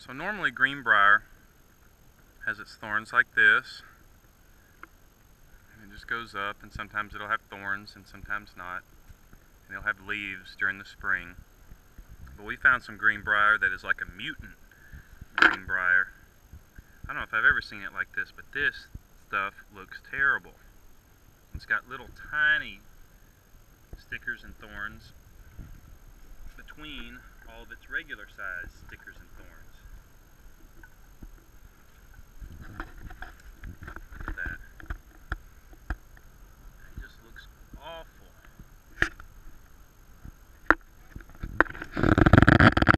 So normally greenbriar has its thorns like this, and it just goes up, and sometimes it'll have thorns and sometimes not, and it'll have leaves during the spring. But we found some greenbriar that is like a mutant greenbriar. I don't know if I've ever seen it like this, but this stuff looks terrible. It's got little tiny stickers and thorns between all of its regular size stickers and thorns.